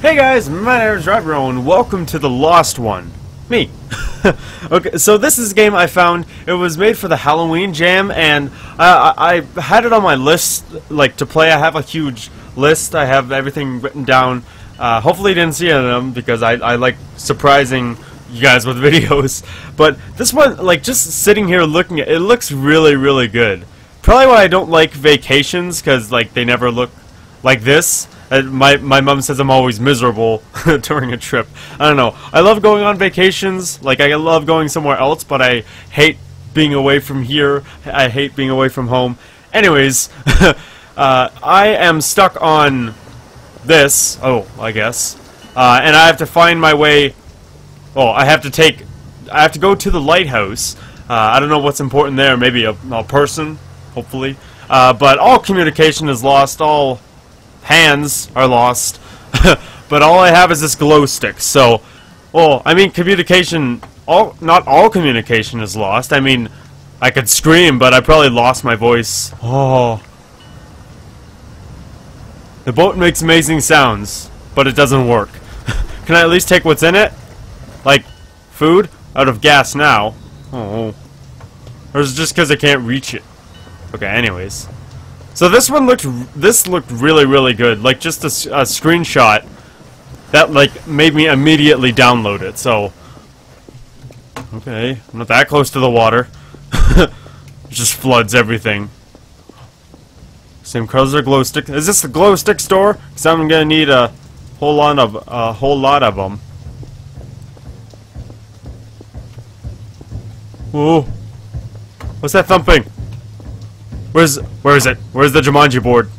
Hey guys, my name is Rybro and welcome to The Lost One. Me. Okay, so this is a game I found. It was made for the Halloween Jam and I had it on my list, like, to play. I have a huge list. I have everything written down. Hopefully you didn't see any of them because I like surprising you guys with videos. But this one, like, just sitting here looking at it, looks really, really good. Probably why I don't like vacations, because, like, they never look like this. My mom says I'm always miserable during a trip. I don't know. I love going on vacations. Like, I love going somewhere else, but I hate being away from here. I hate being away from home. Anyways, I am stuck on this. Oh, I guess. And I have to find my way. Oh, I have to go to the lighthouse. I don't know what's important there. Maybe a person, hopefully. But all communication is lost. All hands are lost, but all I have is this glow stick. So, well, I mean, communication, not all communication is lost. I mean, I could scream, but I probably lost my voice. Oh. The boat makes amazing sounds, but it doesn't work. Can I at least take what's in it? Like, food? Out of gas now. Oh. Or is it just because I can't reach it? Okay, anyways. So this looked really, really good. Like, just a screenshot that, like, made me immediately download it. So, okay, I'm not that close to the water. It just floods everything. Same color glow stick. Is this the glow stick store? Because I'm gonna need a whole lot of them. Whoa! What's that thumping? Where is it? Where's the Jumanji board?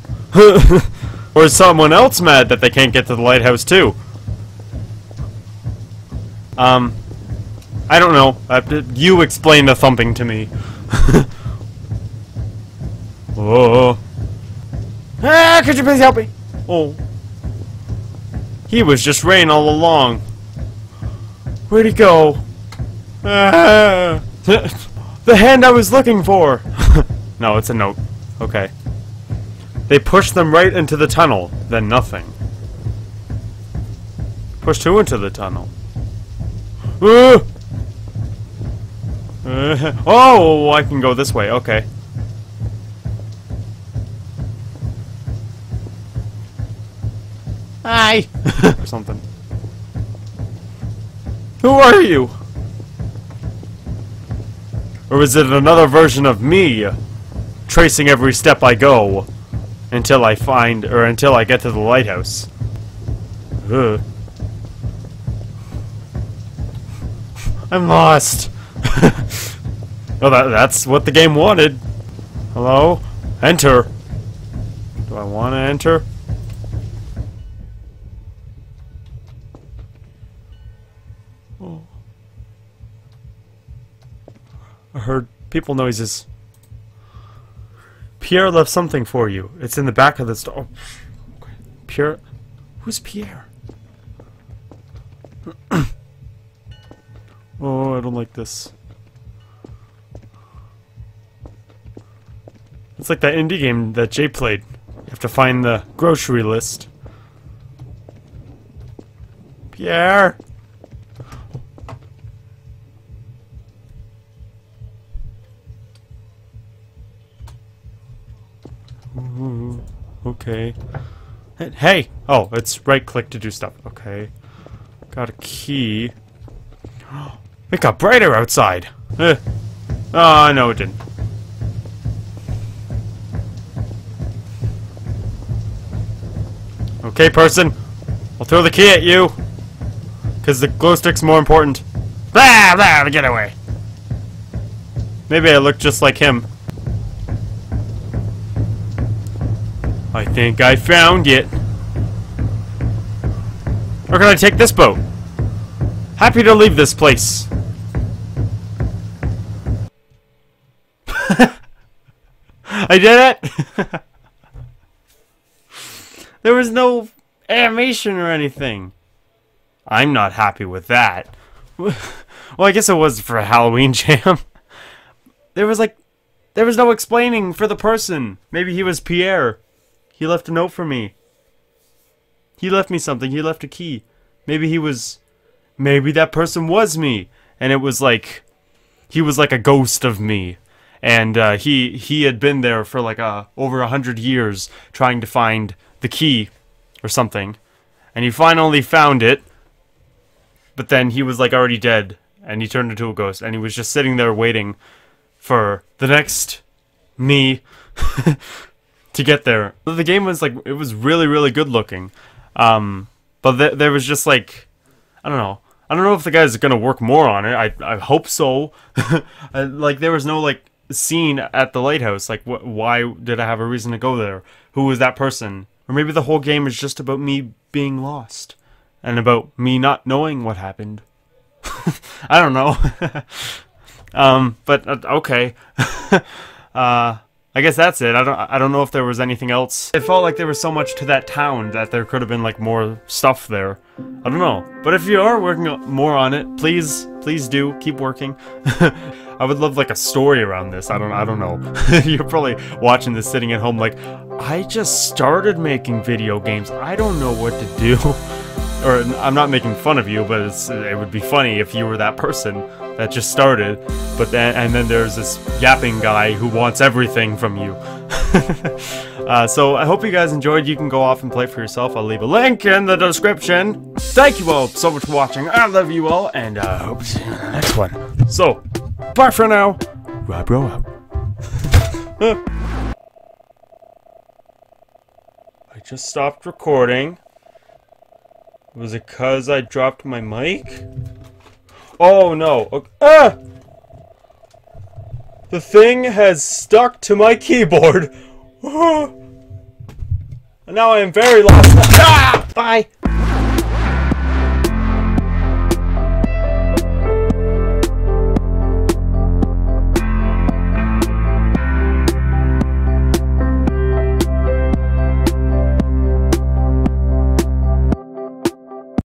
Or is someone else mad that they can't get to the lighthouse too? I don't know. You explain the thumping to me. Oh. Ah, could you please help me? Oh. He was just rain all along. Where'd he go? Ah. The hand I was looking for! No, it's a note. Okay. They pushed them right into the tunnel, then nothing. Pushed who into the tunnel? Oh, I can go this way. Okay. Hi. Or something. Who are you? Or is it another version of me? Tracing every step I go until I find, or until I get to the lighthouse. I'm lost. Well, that's what the game wanted. Hello? Enter. Do I want to enter? Oh. I heard people noises. Pierre left something for you. It's in the back of the store. Oh, Pierre? Who's Pierre? Oh, I don't like this. It's like that indie game that Jay played. You have to find the grocery list. Pierre! Ooh, okay. Hey! Oh, it's right-click to do stuff. Okay. Got a key. It got brighter outside! Oh, no it didn't. Okay, person. I'll throw the key at you. Because the glow stick's more important. Blah, blah, get away! Maybe I look just like him. I think I found it. Or can I take this boat? Happy to leave this place. I did it! There was no animation or anything. I'm not happy with that. Well, I guess it was for Halloween Jam. There was no explaining for the person. Maybe he was Pierre. He left a note for me. He left me something. He left a key. Maybe he was... Maybe that person was me. And it was like... He was like a ghost of me. And he had been there for like over 100 years trying to find the key or something. And he finally found it. But then he was like already dead. And he turned into a ghost. And he was just sitting there waiting for the next me to get there. The game was like, it was really, really good looking. But there was just like, I don't know. I don't know if the guy's gonna work more on it. I hope so. Like, there was no like scene at the lighthouse. Like, why did I have a reason to go there? Who was that person? Or maybe the whole game is just about me being lost and about me not knowing what happened. I don't know. But okay. I guess that's it. I don't know if there was anything else. It felt like there was so much to that town that there could have been like more stuff there. I don't know. But if you are working more on it, please do keep working. I would love like a story around this. I don't know. You're probably watching this sitting at home like, I just started making video games. I don't know what to do. Or I'm not making fun of you, but it would be funny if you were that person that just started, but then there's this yapping guy who wants everything from you. So I hope you guys enjoyed. You can go off and play for yourself. I'll leave a link in the description. Thank you all so much for watching. I love you all, and I hope to see you in the next one. So, bye for now. Rybro out. I just stopped recording. Was it because I dropped my mic? Oh no! Okay. Ah! The thing has stuck to my keyboard! And now I am very lost. Ah! Bye!